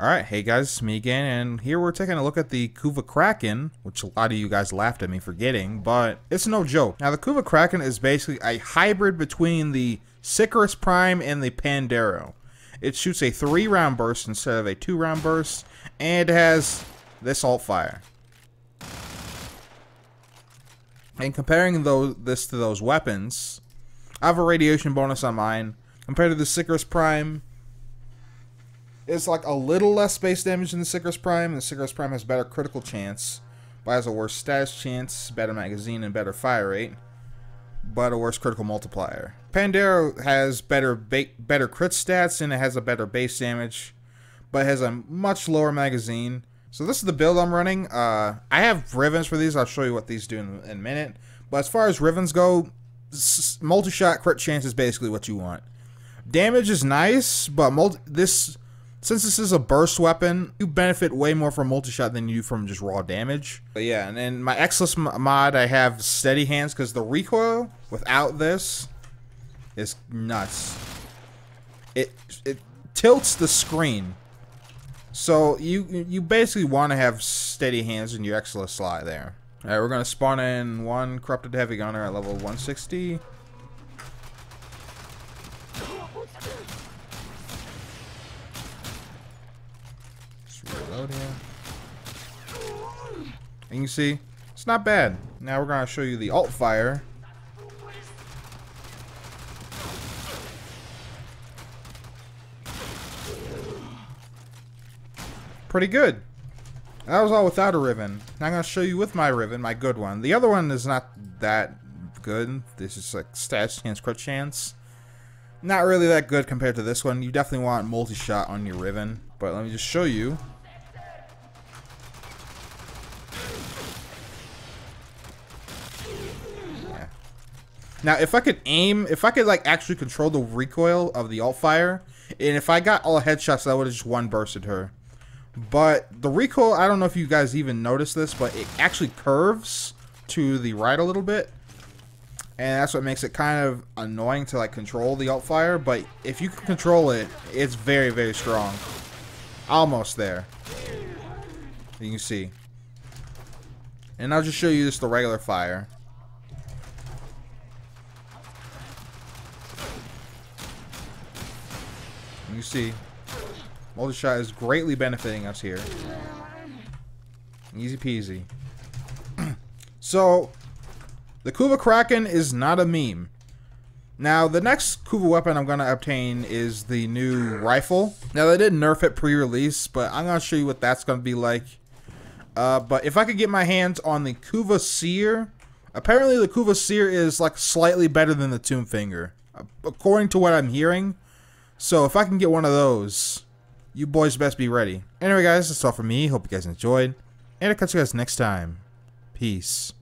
Alright, hey guys, it's me again, and here we're taking a look at the Kuva Kraken, which a lot of you guys laughed at me for getting, but it's no joke. Now, the Kuva Kraken is basically a hybrid between the Sicarus Prime and the Pandero. It shoots a 3-round burst instead of a 2-round burst, and it has this alt fire. And comparing this to those weapons, I have a radiation bonus on mine. Compared to the Sicarus Prime, it's like a little less base damage than the Sicarus Prime. The Sicarus Prime has better critical chance, but has a worse status chance, better magazine, and better fire rate, but a worse critical multiplier. Pandero has better crit stats, and it has a better base damage, but has a much lower magazine. So this is the build I'm running. I have Rivens for these. I'll show you what these do in a minute. But as far as Rivens go, multi-shot crit chance is basically what you want. Damage is nice, but since this is a burst weapon, you benefit way more from multi-shot than you do from just raw damage. But yeah, and in my Exilus mod, I have steady hands because the recoil without this is nuts. It tilts the screen. So you basically want to have steady hands in your Exilus slot there. All right, we're gonna spawn in one corrupted heavy gunner at level 160. Just reload here. And you can see it's not bad. Now we're gonna show you the alt fire. Pretty good. That was all without a Riven. Now I'm going to show you with my Riven, my good one. The other one is not that good. This is like stats chance, crit chance. Not really that good compared to this one. You definitely want multi-shot on your Riven. But let me just show you. Yeah. Now if I could aim, if I could like actually control the recoil of the alt fire, and if I got all headshots, that would have just one bursted her. But the recoil, I don't know if you guys even noticed this, but it actually curves to the right a little bit. And that's what makes it kind of annoying to like control the alt fire. But if you can control it, it's very, very strong. Almost there. You can see. And I'll just show you just the regular fire. You can see. Multi-shot is greatly benefiting us here. Easy peasy. So, the Kuva Kraken is not a meme. Now, the next Kuva weapon I'm going to obtain is the new rifle. Now, they did nerf it pre-release, but I'm going to show you what that's going to be like. But if I could get my hands on the Kuva Seer, apparently the Kuva Seer is like slightly better than the Tombfinger, according to what I'm hearing. So, if I can get one of those, you boys best be ready. Anyway guys, that's all for me. Hope you guys enjoyed. And I'll catch you guys next time. Peace.